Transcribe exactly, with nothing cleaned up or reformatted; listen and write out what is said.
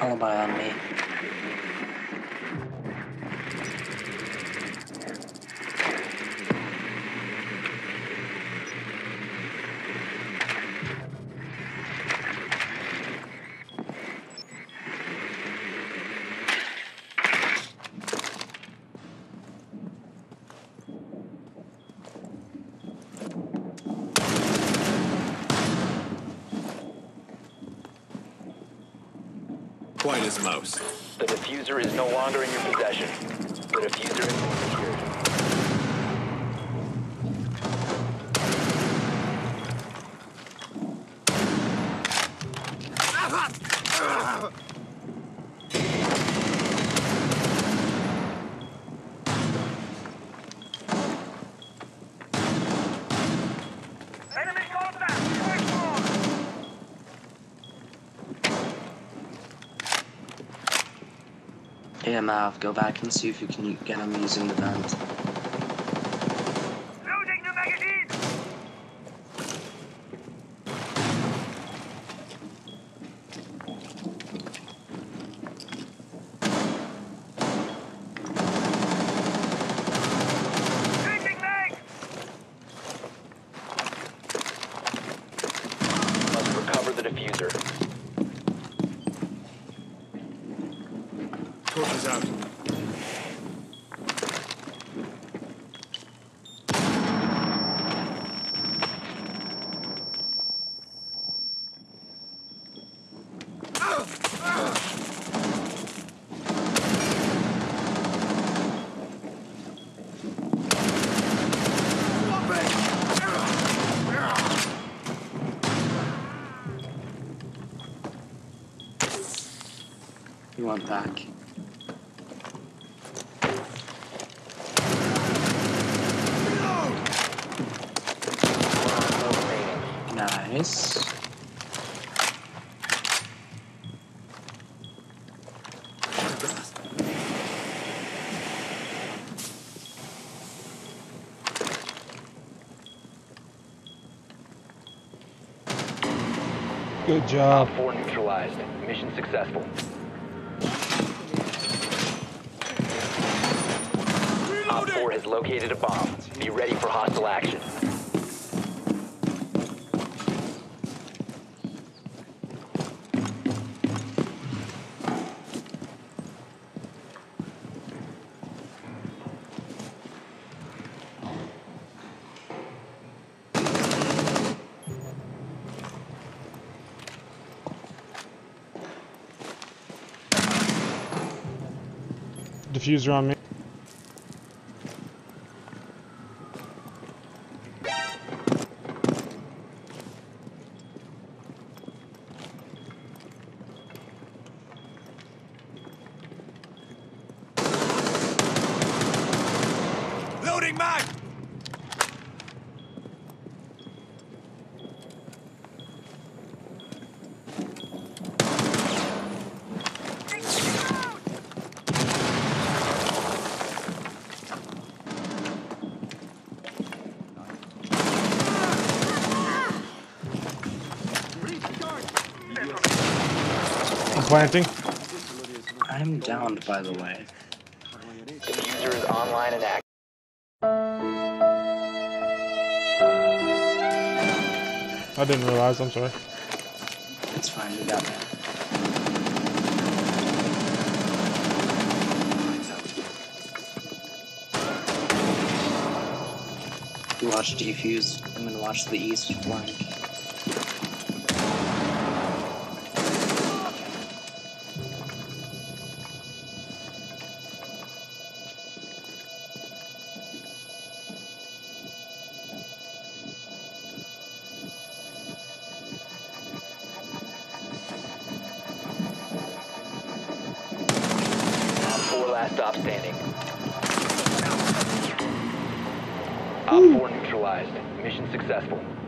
Alibi on me. Quiet as a mouse. The diffuser is no longer in your possession. The diffuser is secured. Here, Mav, go back and see if you can get him using the vent. Loading the magazine! Shooting mag! Must recover the diffuser. Torch is out. You want back? Nice. Good job. Four neutralized. Mission successful. Op four has located a bomb. Be ready for hostile action. Diffuser on me. Loading mag. Planting. I'm downed, by the way. The user is online and active. I didn't realize, I'm sorry. It's fine, you got me. You watch defuse, I'm gonna watch the east flank. Stop standing. Op four neutralized. Mission successful.